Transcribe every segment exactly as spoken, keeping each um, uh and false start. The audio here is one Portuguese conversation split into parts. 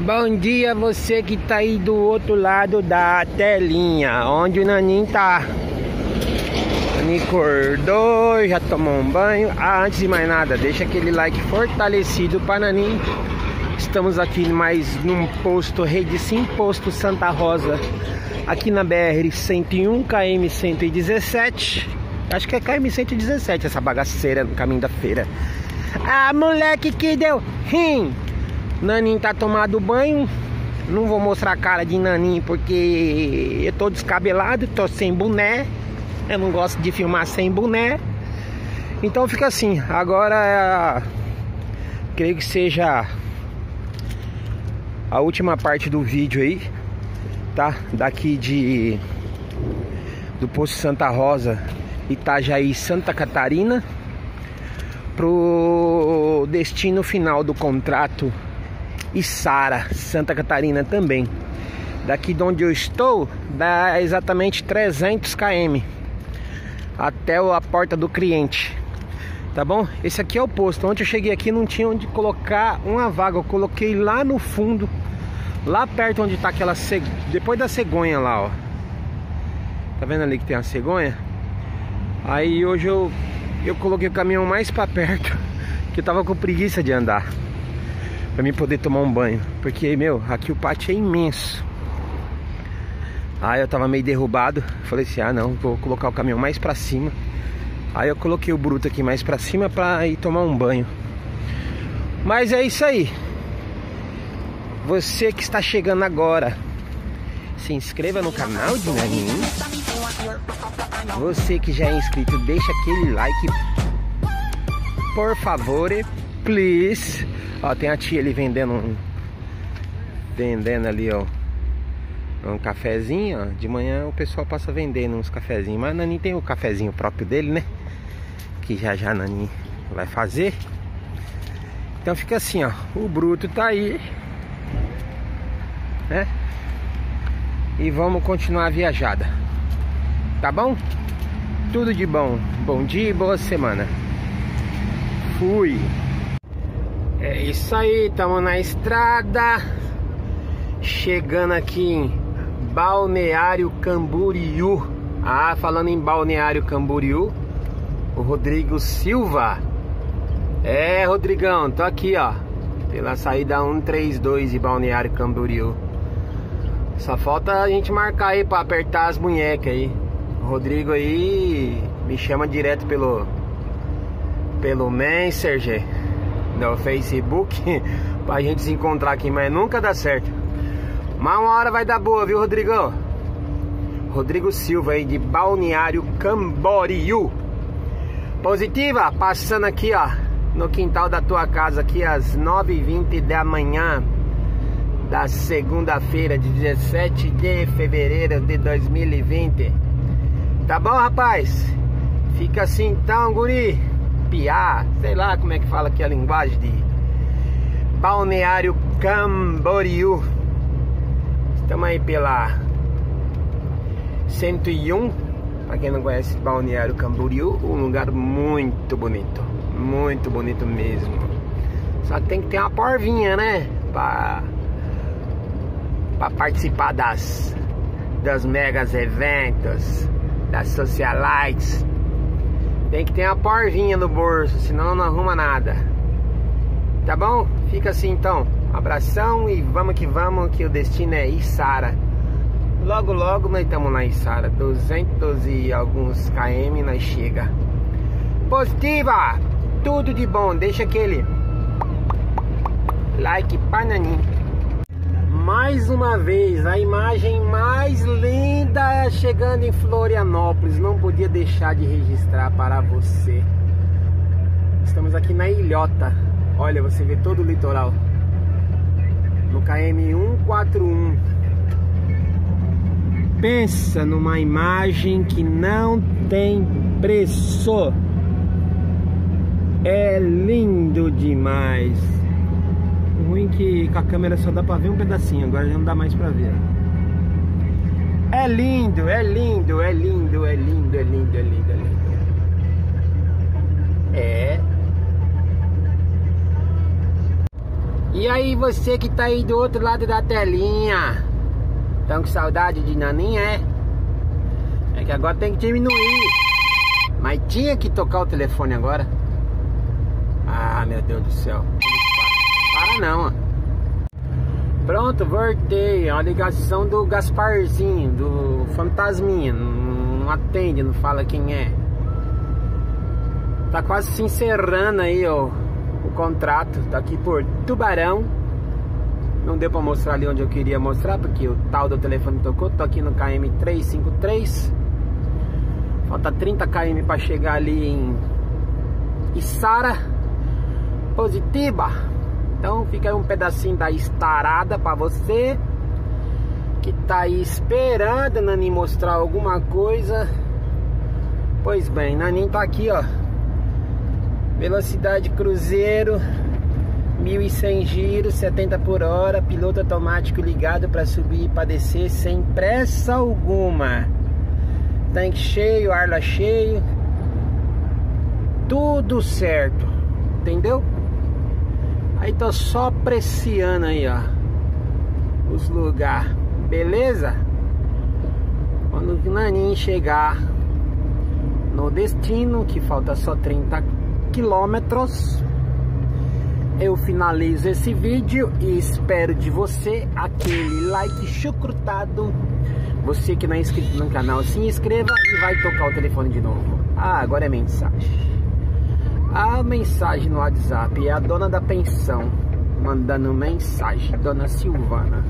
Bom dia você que tá aí do outro lado da telinha, onde o Nanin tá. Nanin acordou, já tomou um banho. Ah, antes de mais nada, deixa aquele like fortalecido pra Nanin. Estamos aqui mais num posto Rede Sim, posto Santa Rosa, aqui na B R cento e um, quilômetro cento e dezessete. Acho que é quilômetro cento e dezessete essa bagaceira no caminho da feira. Ah, moleque que deu rim! Nanin tá tomado banho. Não vou mostrar a cara de Nanin porque eu tô descabelado, tô sem boné. Eu não gosto de filmar sem boné. Então fica assim. Agora, creio que seja a última parte do vídeo aí, tá? Daqui de do posto Santa Rosa, Itajaí, Santa Catarina, pro destino final do contrato, Içara, Santa Catarina também. Daqui de onde eu estou dá exatamente trezentos quilômetros até a porta do cliente, tá bom? Esse aqui é o posto. Ontem eu cheguei aqui, não tinha onde colocar uma vaga, eu coloquei lá no fundo, lá perto onde tá aquela ce... depois da cegonha lá, ó. Tá vendo ali que tem a cegonha? Aí hoje eu eu coloquei o caminhão mais pra perto, que eu tava com preguiça de andar, pra mim poder tomar um banho, porque, meu, aqui o pátio é imenso. Aí eu tava meio derrubado, falei assim, ah não, vou colocar o caminhão mais pra cima. Aí eu coloquei o bruto aqui mais pra cima pra ir tomar um banho. Mas é isso aí. Você que está chegando agora, se inscreva no canal de Nanin. Você que já é inscrito, deixa aquele like, por favor, please. Ó, tem a tia ali vendendo um, vendendo ali, ó, um cafezinho, ó. De manhã o pessoal passa vendendo uns cafezinhos, mas Nanin tem o cafezinho próprio dele, né? Que já já Nanin vai fazer. Então fica assim, ó, o bruto tá aí, né? E vamos continuar a viajada, tá bom? Tudo de bom, bom dia e boa semana. Fui. É isso aí, estamos na estrada, chegando aqui em Balneário Camboriú. Ah, falando em Balneário Camboriú, o Rodrigo Silva. É, Rodrigão, tô aqui, ó, pela saída um três dois de Balneário Camboriú. Só falta a gente marcar aí pra apertar as munhecas aí. O Rodrigo aí me chama direto pelo Pelo Messenger do Facebook pra gente se encontrar aqui, mas nunca dá certo. Mas uma hora vai dar boa, viu, Rodrigão? Rodrigo Silva aí de Balneário Camboriú. Positiva, passando aqui, ó, no quintal da tua casa aqui às nove e vinte da manhã da segunda-feira de dezessete de fevereiro de dois mil e vinte. Tá bom, rapaz? Fica assim então, guri. Piá, sei lá como é que fala aqui a linguagem de Balneário Camboriú. Estamos aí pela cento e um. Pra quem não conhece Balneário Camboriú, um lugar muito bonito, muito bonito mesmo. Só que tem que ter uma porvinha, né? Pra... para participar das das megas eventos, das socialites. Tem que ter uma porvinha no bolso, senão não arruma nada. Tá bom? Fica assim então. Abração e vamos que vamos, que o destino é Içara. Logo logo nós estamos na Içara, duzentos e alguns quilômetros nós chega. Positiva! Tudo de bom, deixa aquele like pra Nanin. Mais uma vez, a imagem mais linda chegando em Florianópolis. Não podia deixar de registrar para você. Estamos aqui na Ilhota. Olha, você vê todo o litoral. No quilômetro cento e quarenta e um. Pensa numa imagem que não tem preço. É lindo demais. Ruim que com a câmera só dá pra ver um pedacinho, agora já não dá mais pra ver. É lindo, é lindo, é lindo, é lindo, é lindo, é lindo, é lindo. É. E aí você que tá aí do outro lado da telinha, tão com saudade de Nanin, é? É que agora tem que diminuir. Mas tinha que tocar o telefone agora. Ah, meu Deus do céu. Para não, ó. Pronto, voltei. A ligação do Gasparzinho, do Fantasminha. Não atende, não fala quem é. Tá quase se encerrando aí, ó, o contrato. Tá aqui por Tubarão. Não deu pra mostrar ali onde eu queria mostrar, porque o tal do telefone tocou. Tô aqui no K M trezentos e cinquenta e três. Falta trinta quilômetros pra chegar ali em Içara, Positiba. Então fica aí um pedacinho da estarada pra você que tá aí esperando a Nanin mostrar alguma coisa. Pois bem, Nanin tá aqui, ó. Velocidade cruzeiro, mil e cem giros, setenta por hora, piloto automático ligado para subir e para descer sem pressa alguma. Tanque cheio, ar lá cheio, tudo certo, entendeu? Aí tô só apreciando aí, ó, os lugares, beleza? Quando o Nanin chegar no destino, que falta só trinta quilômetros, eu finalizo esse vídeo e espero de você aquele like chucrutado. Você que não é inscrito no canal, se inscreva e vai tocar o telefone de novo. Ah, agora é mensagem. A mensagem no WhatsApp é a dona da pensão mandando mensagem, dona Silvana.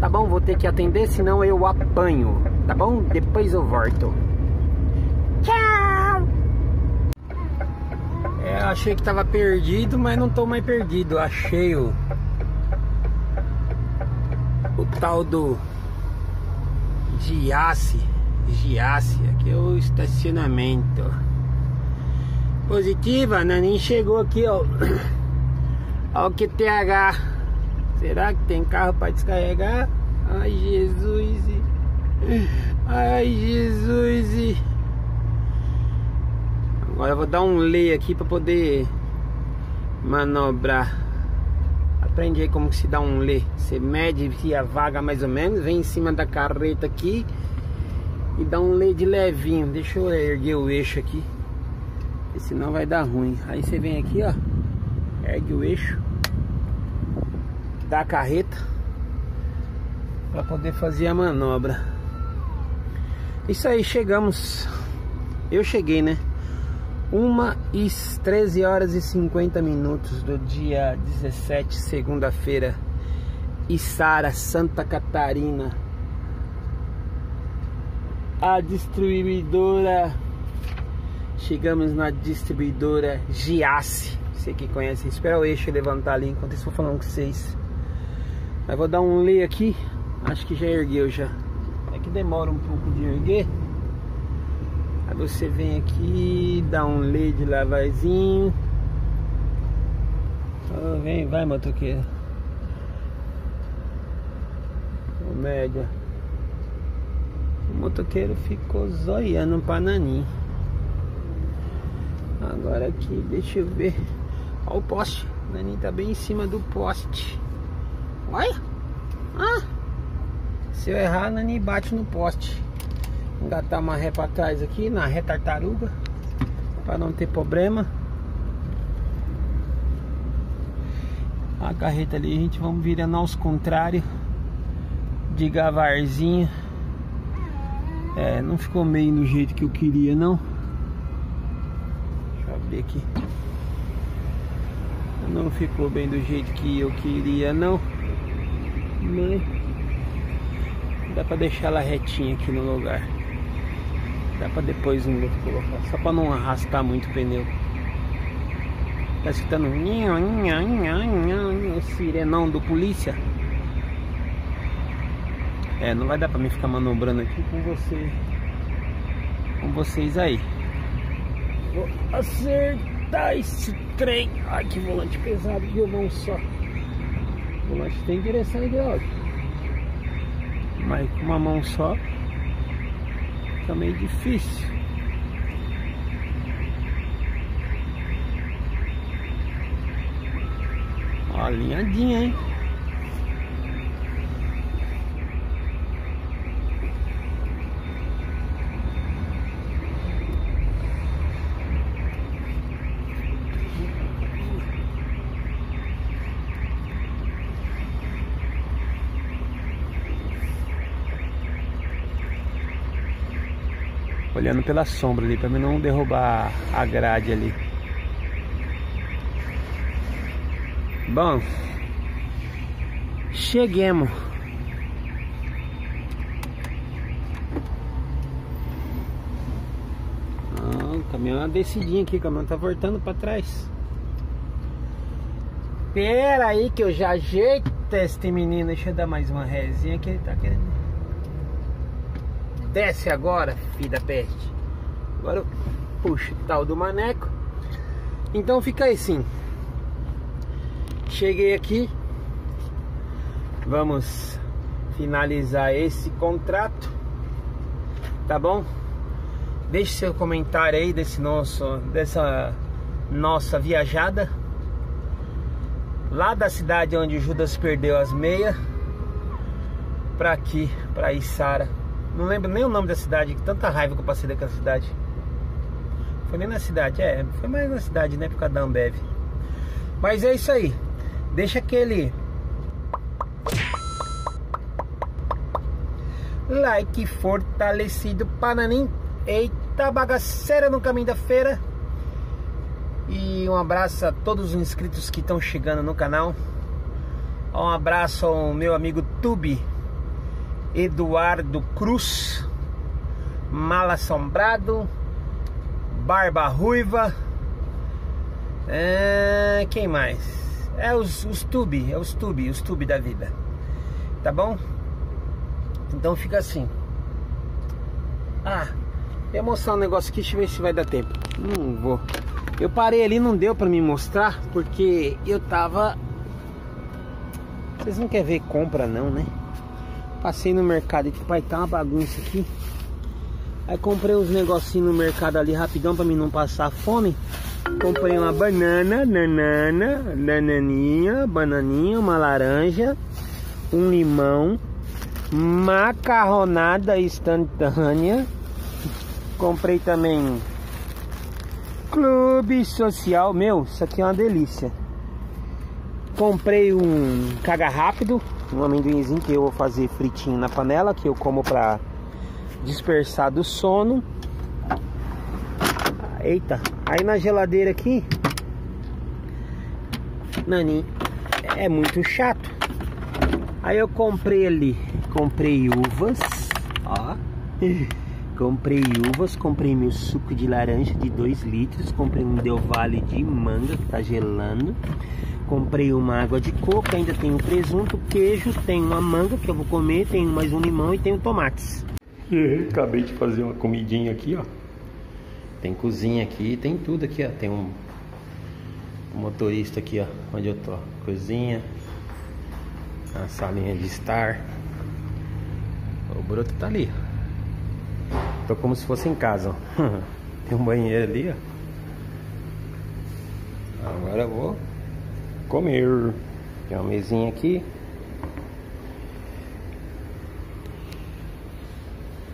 Tá bom, vou ter que atender, senão eu apanho. Tá bom? Depois eu volto. Tchau! Eu achei que tava perdido, mas não tô mais perdido. Achei o, o tal do Giassi. Giassi, aqui é o estacionamento. Positiva, Nanin chegou aqui, ó. Olha o Q T H. Será que tem carro pra descarregar? Ai, Jesus. Ai, Jesus. Agora eu vou dar um lê aqui para poder manobrar. Aprendi aí como que se dá um lê. Você mede a vaga mais ou menos, vem em cima da carreta aqui e dá um lê de levinho. Deixa eu erguer o eixo aqui, porque senão vai dar ruim. Aí você vem aqui, ó, ergue o eixo da carreta para poder fazer a manobra. Isso aí, chegamos. Eu cheguei, né? treze horas e cinquenta minutos do dia dezessete, segunda-feira, Içara, Santa Catarina. A distribuidora, chegamos na distribuidora Giassi. Você que conhece, espera o eixo levantar ali enquanto eu for falando com vocês. Mas vou dar um lê aqui, acho que já ergueu já. É que demora um pouco de erguer. Aí você vem aqui, dá um lê de lavazinho. Oh, vem, vai, motoqueiro. O média. O motoqueiro ficou zoiando pra Nanin. Agora aqui, deixa eu ver. Olha o poste. Nanin tá bem em cima do poste. Olha. Ah. Se eu errar, Nanin bate no poste. Engatar uma ré pra trás aqui, na ré tartaruga, pra não ter problema. A carreta ali, a gente vamos virando aos contrários, de gavarzinho. É, não ficou meio do jeito que eu queria, não. Deixa eu abrir aqui. Não ficou bem do jeito que eu queria, não. Não. Dá pra deixar ela retinha aqui no lugar. Dá pra depois um outro colocar, só pra não arrastar muito o pneu. Tá escutando o sirenão do polícia. É, não vai dar pra mim ficar manobrando aqui com você, com vocês aí. Vou acertar esse trem. Ai, que volante pesado, viu? Não só o volante tem direção ideológica, mas com uma mão só fica meio difícil. Ó, alinhadinha, hein? Olhando pela sombra ali, para mim não derrubar a grade ali. Bom, cheguemos. Ah, o caminhão é uma descidinha aqui, o caminhão tá voltando para trás. Pera aí que eu já ajeito este menino. Deixa eu dar mais uma rezinha que ele tá querendo. Desce agora, filho da peste. Agora eu puxo o tal do maneco. Então fica aí sim. Cheguei aqui. Vamos finalizar esse contrato, tá bom? Deixe seu comentário aí desse nosso, dessa nossa viajada lá da cidade onde Judas perdeu as meias pra aqui, pra Içara. Não lembro nem o nome da cidade, que tanta raiva que eu passei daquela cidade. Foi nem na cidade, é, foi mais na cidade, né, por causa da Ambev. Mas é isso aí. Deixa aquele like fortalecido para NANIN. Eita bagaceira no caminho da feira. E um abraço a todos os inscritos que estão chegando no canal. Um abraço ao meu amigo Tube, Eduardo Cruz, Mal Assombrado, Barba Ruiva, é, quem mais? É os, os tube, é os tube, os tube da vida. Tá bom? Então fica assim. Ah, eu vou mostrar um negócio aqui, deixa eu ver se vai dar tempo. Não vou. Eu parei ali, não deu pra me mostrar, porque eu tava... Vocês não querem ver compra não, né? Passei no mercado e vai tá uma bagunça aqui. Aí comprei uns negocinhos no mercado ali rapidão pra mim não passar fome. Comprei uma banana, nanana, nananinha, bananinha, uma laranja, um limão, macarronada instantânea. Comprei também clube social. Meu, isso aqui é uma delícia. Comprei um caga rápido, um amendoinzinho que eu vou fazer fritinho na panela, que eu como pra dispersar do sono. Eita, aí na geladeira aqui, Nanin é muito chato. Aí eu comprei ali, comprei uvas, ó, comprei uvas, comprei meu suco de laranja de dois litros, comprei um Del Valle de manga que tá gelando. Comprei uma água de coco, ainda tem um presunto, queijo, tem uma manga que eu vou comer, tem mais um limão e tem um tomates. E acabei de fazer uma comidinha aqui, ó. Tem cozinha aqui, tem tudo aqui, ó. Tem um, um motorista aqui, ó, onde eu tô. Cozinha, a salinha de estar. O broto tá ali. Tô como se fosse em casa, ó. Tem um banheiro ali, ó. Agora eu vou comer. Tem uma mesinha aqui.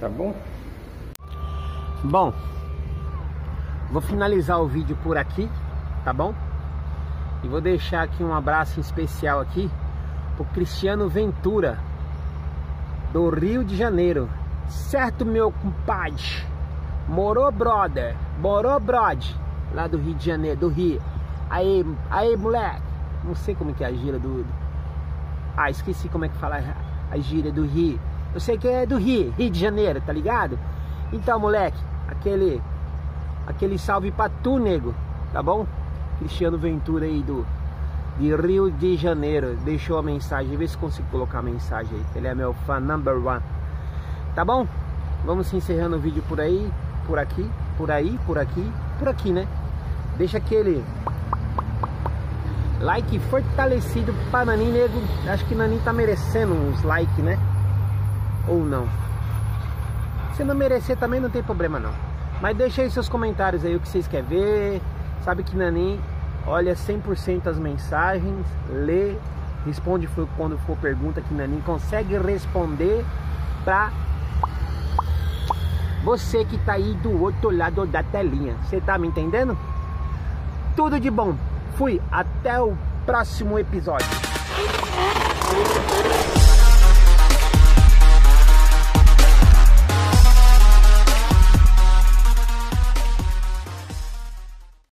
Tá bom? Bom, vou finalizar o vídeo por aqui, tá bom? E vou deixar aqui um abraço especial aqui pro Cristiano Ventura, do Rio de Janeiro. Certo, meu compadre? Morou, brother? Morou, brother? Lá do Rio de Janeiro, do Rio. Aí, aí, moleque. Não sei como é que é a gíria do... Ah, esqueci como é que fala a gíria do Rio. Eu sei que é do Rio, Rio de Janeiro, tá ligado? Então, moleque, aquele... Aquele salve pra tu, nego, tá bom? Cristiano Ventura aí do... De Rio de Janeiro. Deixou a mensagem, vê se consigo colocar a mensagem aí. Ele é meu fã number one. Tá bom? Vamos encerrando o vídeo por aí, por aqui, por aí, por aqui, por aqui, né? Deixa aquele... like fortalecido para Nanin, nego. Acho que Nanin tá merecendo uns like, né? Ou não. Se não merecer também não tem problema não. Mas deixa aí seus comentários aí, o que vocês querem ver. Sabe que Nanin olha cem por cento as mensagens, lê, responde quando for pergunta que Nanin consegue responder pra você que tá aí do outro lado da telinha. Você tá me entendendo? Tudo de bom. Fui. Até o próximo episódio.